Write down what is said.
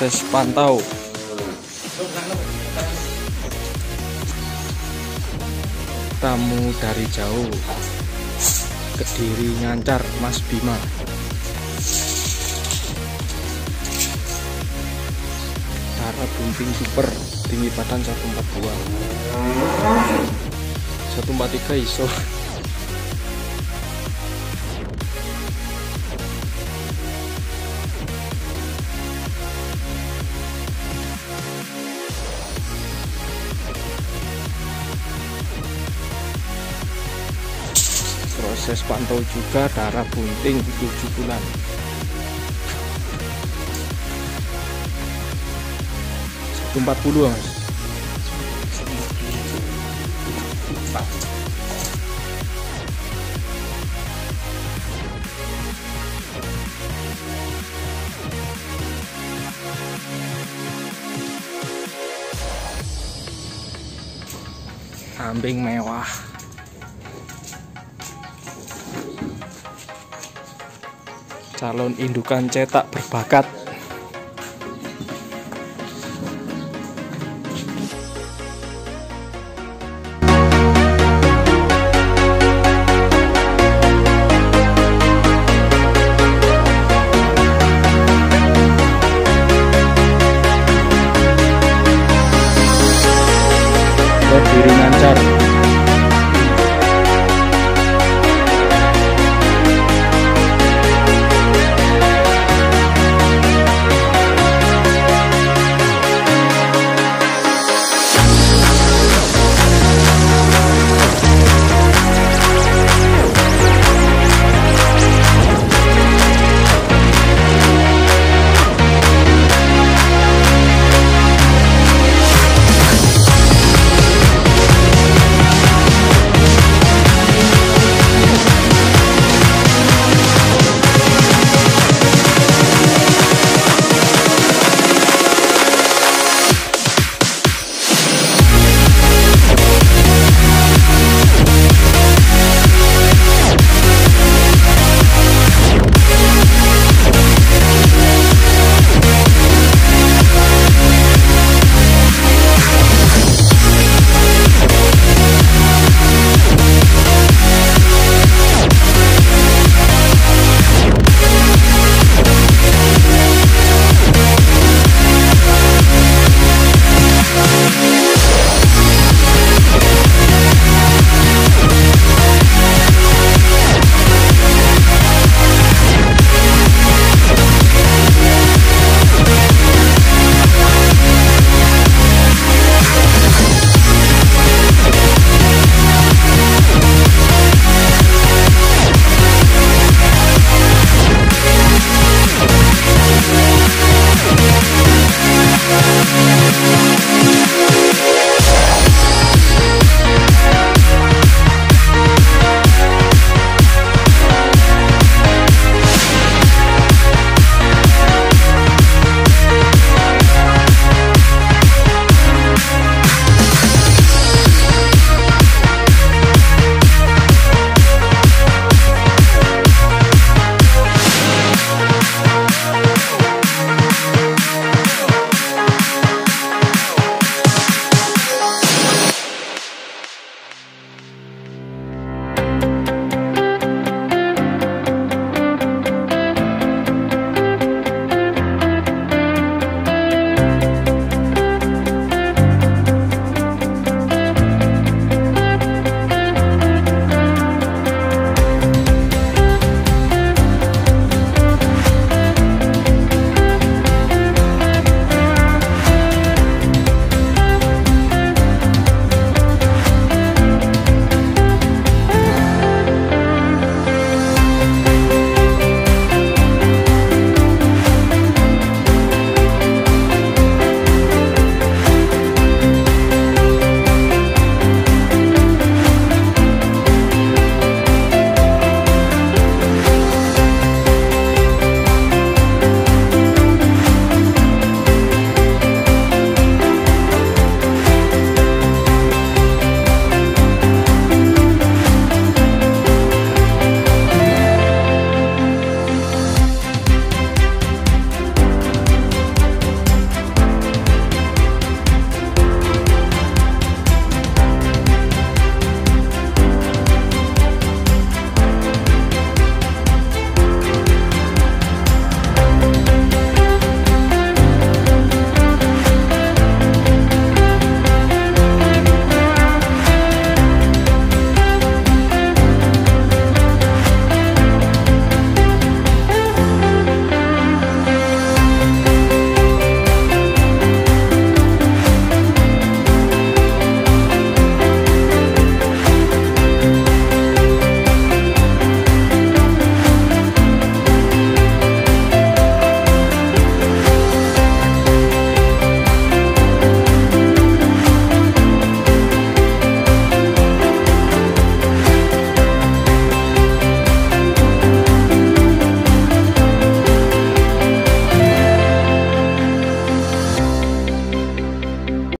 proses pantau. Tamu dari jauh, Kediri nyancar Mas Bima. Cara bumping super, tinggi badan 142, 143 iso. Proses pantau juga darah bunting 7 bulan. Mas. Kambing mewah. Calon indukan cetak berbakat.